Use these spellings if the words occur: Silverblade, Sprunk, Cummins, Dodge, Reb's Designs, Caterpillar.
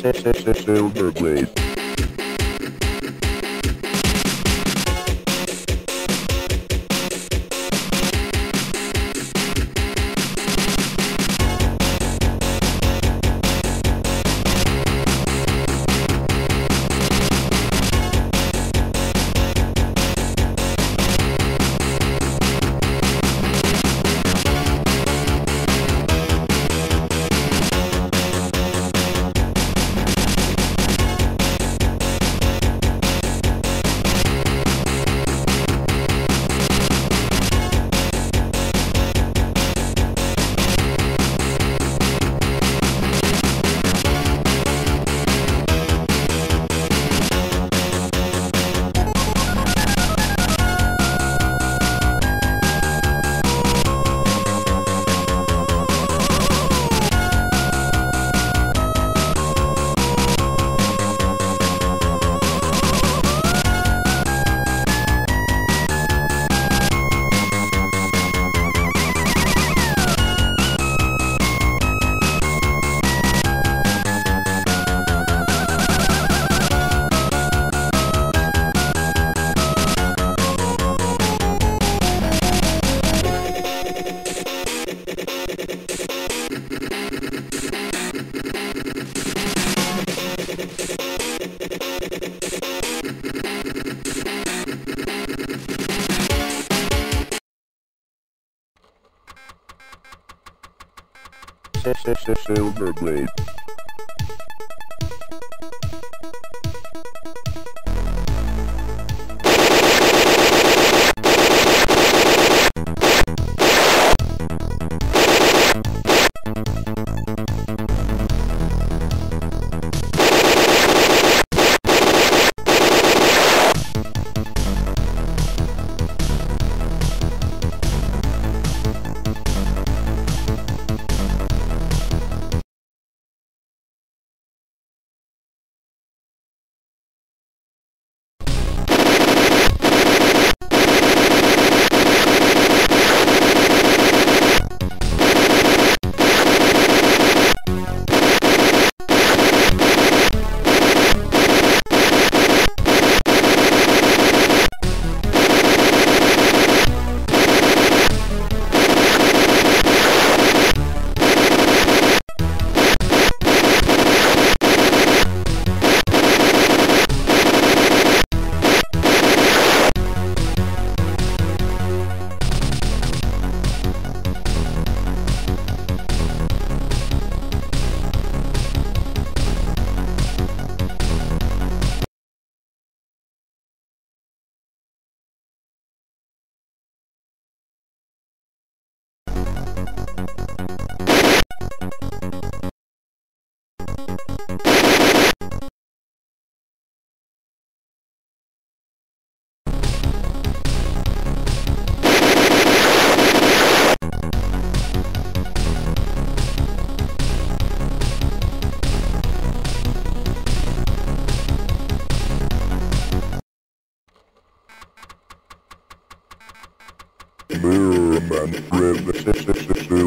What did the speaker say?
Silverblade. Silverblade. Boom and grip.